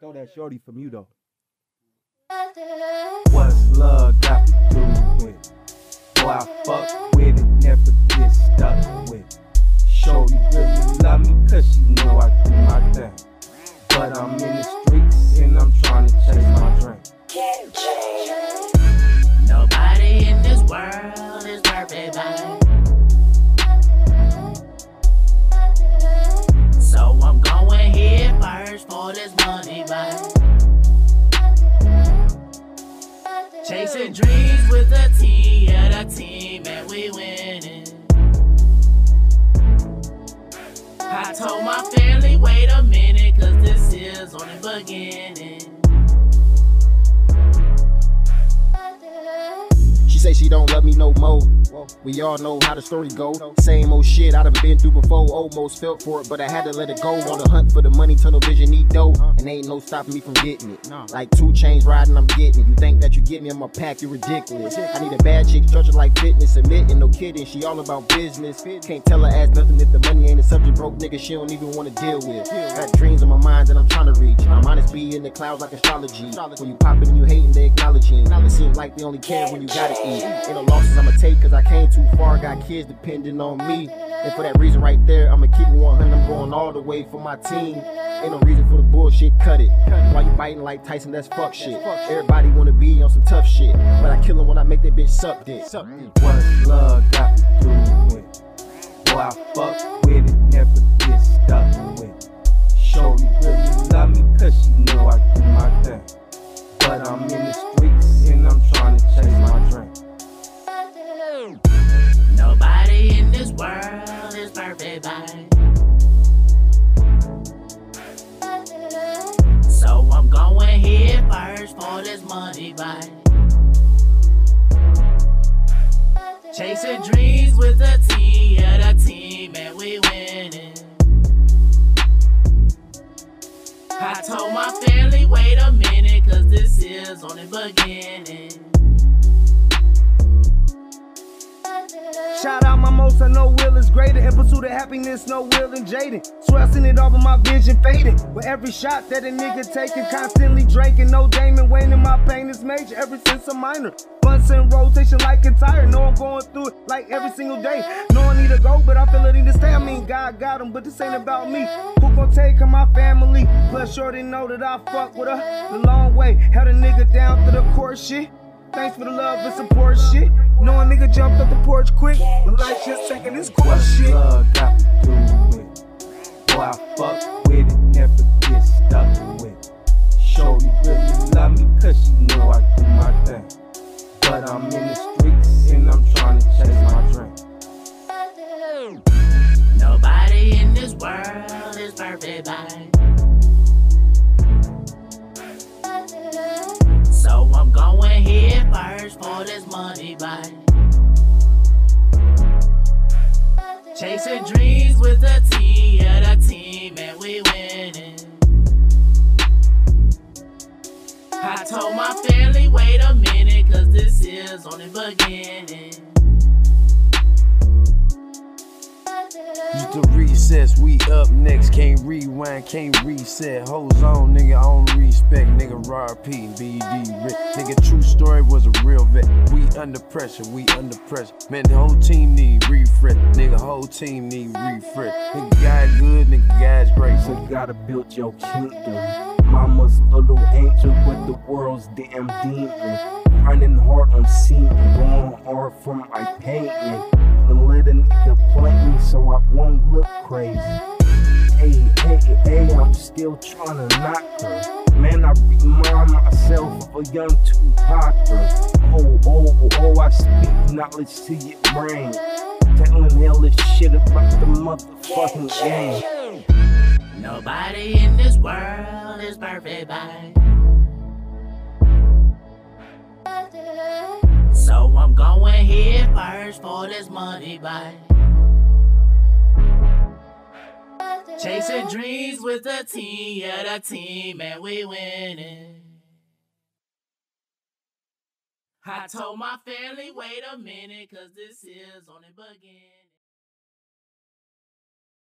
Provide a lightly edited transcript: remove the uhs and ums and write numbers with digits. stole that shorty from you though. What's love got to do with it? Boy, I fuck with it, never get stuck with it. Shorty really love me cause she know I do my thing. But I'm in the streets and I'm trying to chase my dream. Can't change. Nobody in this world is perfect, baby. So I'm going here first for this money, baby. Chasing dreams with the team, yeah, the team, and we winning. I told my family, wait a minute, cause this is only beginning. Say she don't love me no more. We all know how the story go. Same old shit I done been through before. Almost felt for it, but I had to let it go. On the hunt for the money, tunnel vision, need dough. And ain't no stopping me from getting it. Like 2 Chainz riding, I'm getting it. You think that you get me in my pack, you're ridiculous. I need a bad chick, structured like fitness. Admitting, no kidding, she all about business. Can't tell her ass nothing if the money ain't a subject. Broke nigga, she don't even wanna deal with. Got dreams in my mind that I'm trying to reach. My mind is be in the clouds like astrology. When you popping and you hating, they acknowledging. It seems like they only care when you got it. And the losses I'ma take cause I came too far, got kids depending on me. And for that reason right there, I'ma keep it 100, I'm going all the way for my team. Ain't no reason for the bullshit, cut it. Why you biting like Tyson, that's fuck shit. Everybody wanna be on some tough shit, but I kill them when I make that bitch suck dick. What's love got to do with it? Boy, I fuck with it, never get stuck with it. Shorty really love me cause she know I do my thing. But I'm in the streets and I'm trying to chase my dream. Nobody in this world is perfect, babe. So I'm going here first for this money, babe. Chasing dreams with the team, yeah, the team, and we winning. I told my family, wait a minute, cause this is only beginning. Shout out my most, I know will is greater. In pursuit of happiness, no will and jaded. Swear I seen it all, but my vision faded. With every shot that a nigga taking, constantly drinking. No Damon Wayne, and my pain is major. Ever since a minor, blunts in rotation like a tire. Know I'm going through it like every single day. Know I need to go, but I feel it need to stay. I mean, God got him, but this ain't about me. Who gon' take her? My family. Plus, shorty know that I fuck with her the long way. Held a nigga down through the court shit. Thanks for the love and support shit. Know a nigga jumped up the porch quick. The life just taking this cool shit. Love got to do with it? Boy, I fuck with it, never get stuck with it. Shorty really love me cause she know I do my thing. But I'm in the streets and I'm trying to chase my dream. Nobody in this world is perfect, babe. So I'm going here first for this money, babe. Chasing dreams with the team, yeah, the team, and we winning. I told my family, wait a minute, cause this is only beginning. Used to recess, we up next. Can't rewind, can't reset. Hoes on, nigga, on respect. Nigga, RP, BD, Rick. Nigga, true story was a real vet. We under pressure, we under pressure. Man, the whole team need refresh. Nigga, whole team need refresh. Nigga, God good, nigga, God's great. So you gotta build your kingdom. Mama's little angel, but the world's damn demon. Running hard on scene, going hard for my pain. And let a nigga play me so I won't look crazy. Hey, hey, hey, I'm still trying to knock her. Man, I remind myself of a young Tupac. Oh, oh, oh, I speak knowledge to your brain. Telling hellish shit about the motherfucking game. Nobody in this world is perfect, babe. So I'm going here first for this money, babe. Chasing dreams with the team, yeah, the team, and we winning. I told my family, wait a minute, cause this is only beginning.